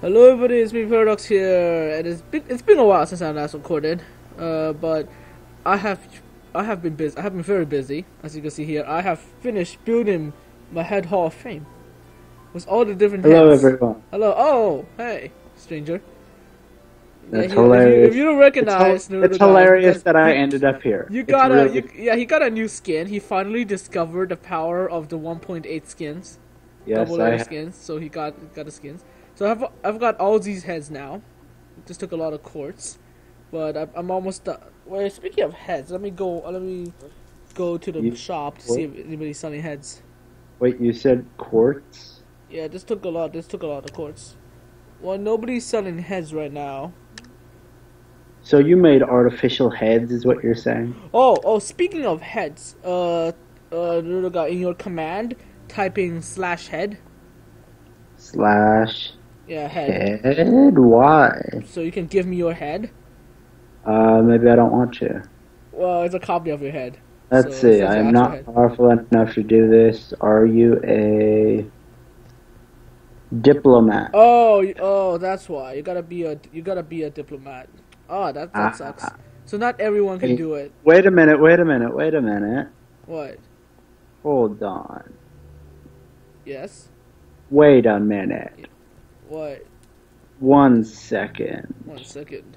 Hello everybody, it's me Paradox here, and it's been a while since I last recorded, but I have been busy. I have been very busy, as you can see here. I have finished building my head Hall of Fame with all the different heads. Hello everyone. Hello. Oh, hey, stranger. That's hilarious. If you don't recognize, it's hilarious that I ended up here. You got he got a new skin. He finally discovered the power of the 1.8 skins. Yes, double layer skins. So he got the skins. So I've got all these heads now. It just took a lot of quartz, but I'm almost done. Well, speaking of heads, let me go to the shop to see if anybody's selling heads. Wait, you said quartz? Yeah, this took a lot. This took a lot of quartz. Well, nobody's selling heads right now. So you made artificial heads, is what you're saying? Oh. Speaking of heads, little guy, in your command, typing /head. Slash. Yeah, head. Head? Why? So you can give me your head? Maybe I don't want you. Well, it's a copy of your head. Let's see, I am not powerful enough to do this. Are you a diplomat? Oh, that's why. You gotta be a diplomat. Oh, that sucks. So not everyone can do it. Wait a minute. What? Hold on. Yes? Wait a minute. What? 1 second. 1 second.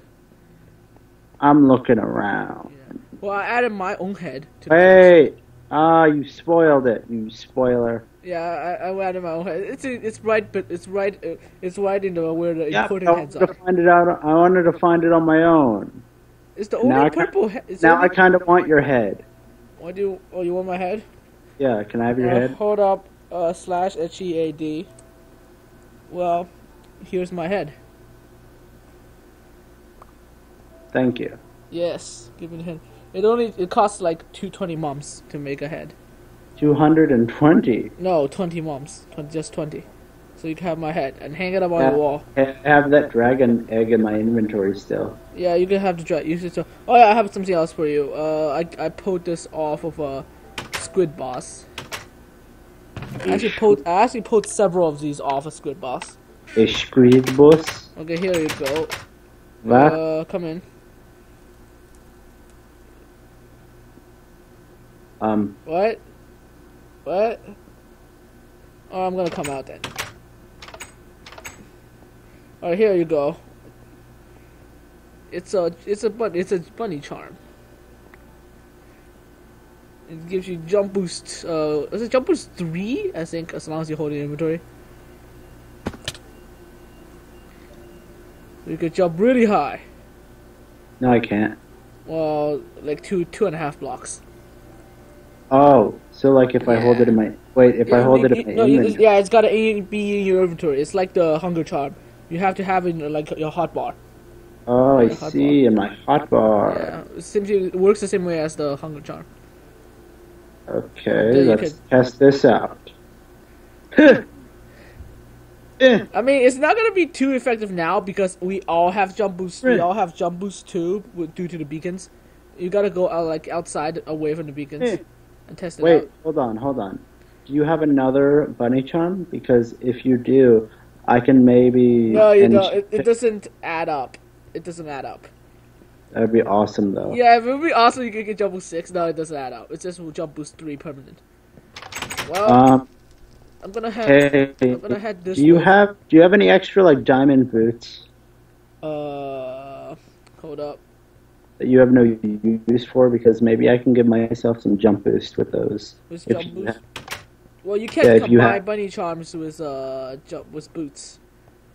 I'm looking around. Yeah. Well, I added my own head to the Hey! Ah, you spoiled it, you spoiler. Yeah, I added my own head. It's right in the where the important heads are. I wanted to find it on my own. It's the only purple head. Now I kind of want your head. What do you? Oh, you want my head? Yeah. Can I have your head? Hold up. /HEAD. Well, here's my head. Thank you. Yes, give me the head. It costs like 220 mums to make a head. 220? No, 20 mums. Just 20. So you can have my head and hang it up on the wall. I have that dragon egg in my inventory still. Yeah, you can have the dragon. Oh yeah, I have something else for you. I pulled this off of a squid boss. I actually pulled several of these off a squid boss. A squid boss? Okay, here you go. What? Come in. What? What? Oh, I'm gonna come out then. Alright, here you go. It's a bunny charm. It gives you jump boost. Is it jump boost 3? I think, as long as you hold your inventory. You could jump really high. No, I can't. Well, like two and a half blocks. Oh, so like if I hold it in my inventory. Yeah, it's gotta be in your inventory. It's like the hunger charm. You have to have it in like your hotbar. Oh, I see, in my hotbar. Yeah, it seems it works the same way as the hunger charm. Okay, let's test this out. I mean, it's not gonna be too effective now because we all have jump boost. We all have jump boost too due to the beacons. You gotta go out, like outside, away from the beacons, and test it out. Wait, hold on. Do you have another bunny charm? Because if you do, I can maybe. No, you don't. It doesn't add up. It doesn't add up. That'd be awesome, though. Yeah, if it would be awesome. You could get jump boost 6. No, it doesn't add up. It's just jump boost 3 permanent. Well, I'm gonna head this. Do you have any extra like diamond boots? Hold up. That you have no use for, because maybe I can give myself some jump boost with those. With jump boost? Well, you can't combine bunny charms with boots.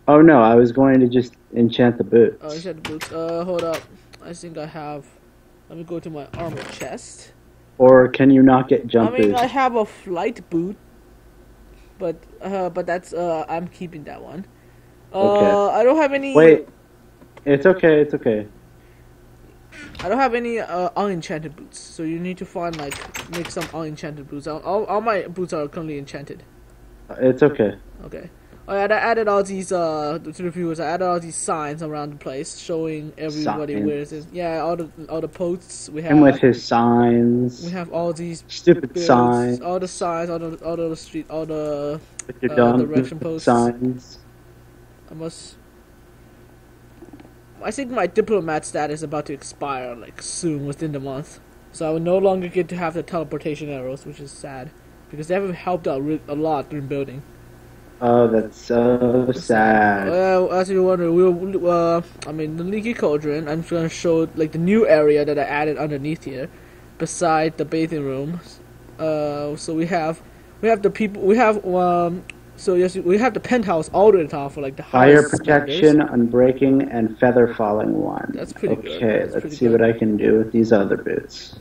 Oh no, I was going to just enchant the boots. Oh, enchant the boots. Hold up. I think I have... Let me go to my armor chest. Or can you not get jump boots? I mean, I have a flight boot. But that's... I'm keeping that one. Okay. I don't have any... Wait. It's okay. I don't have any unenchanted boots. So you need to find, like... Make some unenchanted boots. All my boots are currently enchanted. It's okay. Okay. I added all these to the viewers. I added all these signs around the place showing everybody where it is. Yeah, all the posts we have. And with his signs. We have all these stupid builds, signs. All the signs, all the street, all the direction posts. Signs. I think my diplomat stat is about to expire, like, soon, within the month. So I will no longer get to have the teleportation arrows, which is sad. Because they haven't helped out a lot during building. Oh, that's so sad. Well, as you're wondering, we'll, I mean, the Leaky Cauldron, I'm just gonna show, like, the new area that I added underneath here, beside the bathing room. So we have the people, so yes, we have the penthouse all the way to the top for, like, the highest. Fire protection, unbreaking, and feather falling one. That's pretty good. Okay, let's see what I can do with these other boots.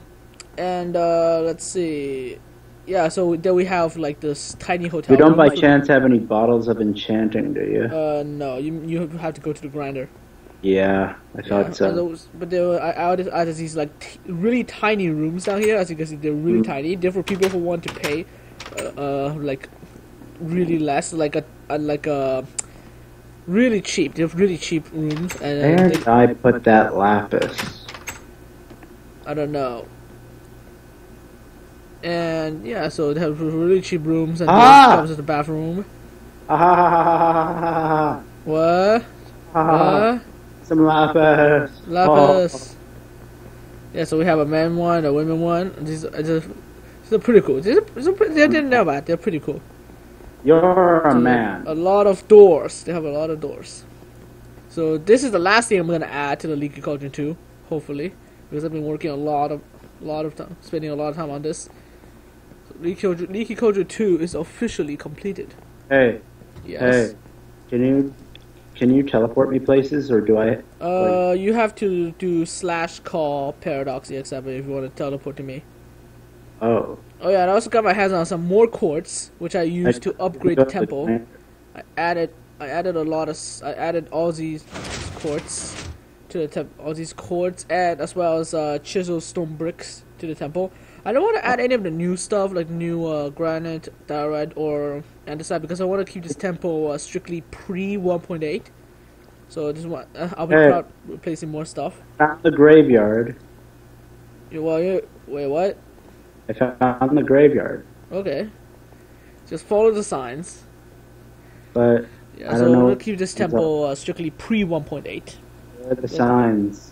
And, let's see. Yeah, so then we have, like, this tiny hotel. You don't by chance have any bottles of enchanting, do you? No, you have to go to the grinder. Yeah, I thought so. But there were, I added these, like, really tiny rooms down here. As you can see, they're really tiny. They're for people who want to pay, like, really less, like a really cheap. They're really cheap rooms. And they, I put that lapis. I don't know. And yeah, so they have really cheap rooms, and then comes to the bathroom. What? Some lapis. Lapis. Yeah, so we have a man one, a women one. These are pretty cool. They're not bad. They're pretty cool. You're a man. A lot of doors. They have a lot of doors. So this is the last thing I'm gonna add to the Leaky Cauldron 2, hopefully, because I've been working spending a lot of time on this. So Leaky Kojo 2 is officially completed. Hey. Yes. Hey. Can you teleport me places, or do I? Like, you have to do /call ParadoxEX7 if you want to teleport to me. Oh. Oh yeah, and I also got my hands on some more quartz, which I used to upgrade the temple. I added a lot of. I added all these quartz. To the temple, all these cords, and as well as chisel stone bricks to the temple. I don't want to add any of the new stuff, like new granite, diorite, or andesite, because I want to keep this temple strictly pre 1.8. So this one, I'll be about replacing more stuff. Found the graveyard. Wait, what? I found the graveyard. Okay, just follow the signs. But yeah, I don't know, we'll keep this temple strictly pre 1.8. The signs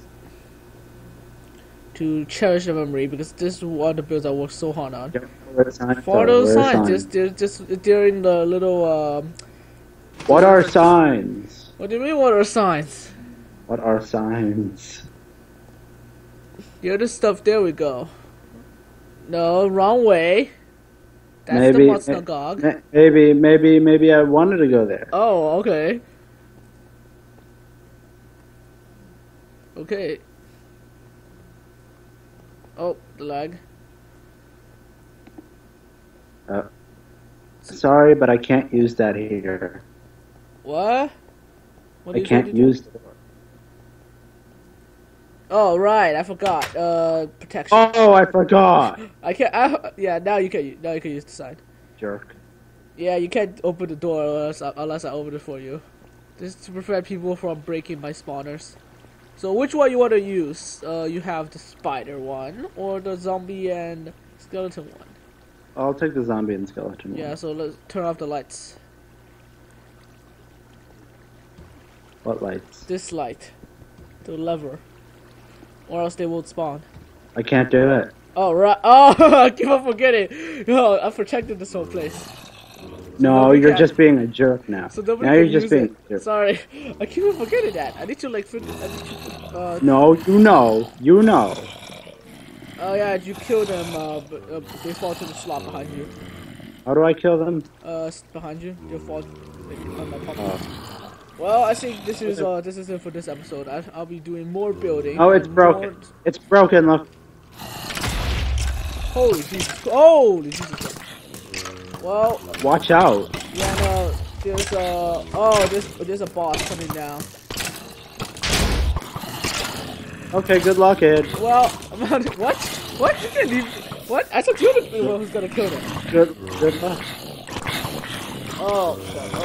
to cherish the memory, because this is one of the builds I worked so hard on. Follow those signs. They're in the little. What are signs? What do you mean? What are signs? What are signs? You're the stuff. There we go. No, wrong way. That's the synagogue. Maybe I wanted to go there. Oh, okay. Okay. Oh, the lag. Sorry, but I can't use that here. What? I can't use it. Oh, right, I forgot. Protection. Oh, I forgot. Yeah, now you can use the sign. Jerk. Yeah, you can't open the door unless I open it for you. This is to prevent people from breaking my spawners. So which one you want to use? You have the spider one or the zombie and skeleton one? I'll take the zombie and skeleton one. Yeah, so let's turn off the lights. What lights? This light. The lever. Or else they won't spawn. I can't do it. Oh, right. Oh, I keep on forgetting. No, I protected this whole place. No, you're just being a jerk now. So now you're just being a jerk. Sorry, I keep on forgetting that. I need to, like, no, you know. Oh yeah, you kill them, but they fall to the slot behind you. How do I kill them? Behind you, they fall on my pocket. Well, I think this is it for this episode. I'll be doing more building. Oh, it's broken. More... It's broken. Look. Holy Jesus! Holy Jesus! Well, watch out. Yeah, no, there's there's a boss coming down. Okay, good luck, Ed. Well, what? What? You didn't even, what? I thought you were the one who's gonna kill them. Good luck. Oh,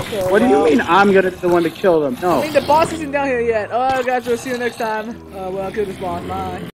okay. What do you mean I'm gonna be the one to kill them? No. I mean, the boss isn't down here yet. Alright, guys, we'll see you next time. Well, I'll kill this boss. Bye.